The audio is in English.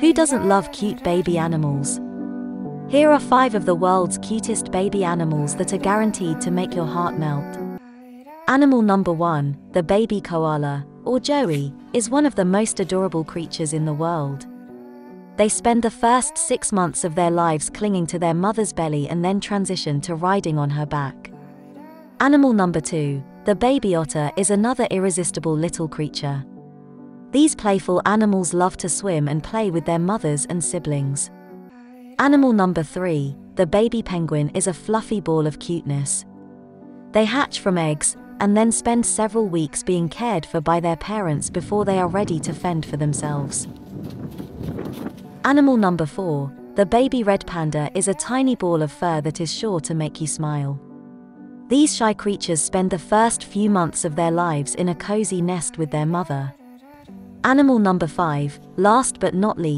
Who doesn't love cute baby animals? Here are 5 of the world's cutest baby animals that are guaranteed to make your heart melt. Animal number 1, the baby koala, or Joey, is one of the most adorable creatures in the world. They spend the first 6 months of their lives clinging to their mother's belly and then transition to riding on her back. Animal number 2, the baby otter, is another irresistible little creature. These playful animals love to swim and play with their mothers and siblings. Animal number 3, the baby penguin, is a fluffy ball of cuteness. They hatch from eggs, and then spend several weeks being cared for by their parents before they are ready to fend for themselves. Animal number 4, the baby red panda, is a tiny ball of fur that is sure to make you smile. These shy creatures spend the first few months of their lives in a cozy nest with their mother. Animal number 5, last but not least,